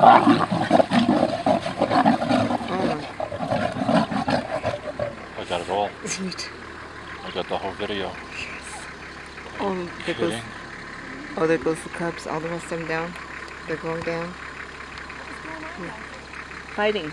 I got it all. Isn't it? I got the whole video. Yes. Oh, there goes the cubs. All the rest of them down. They're going down. Fighting.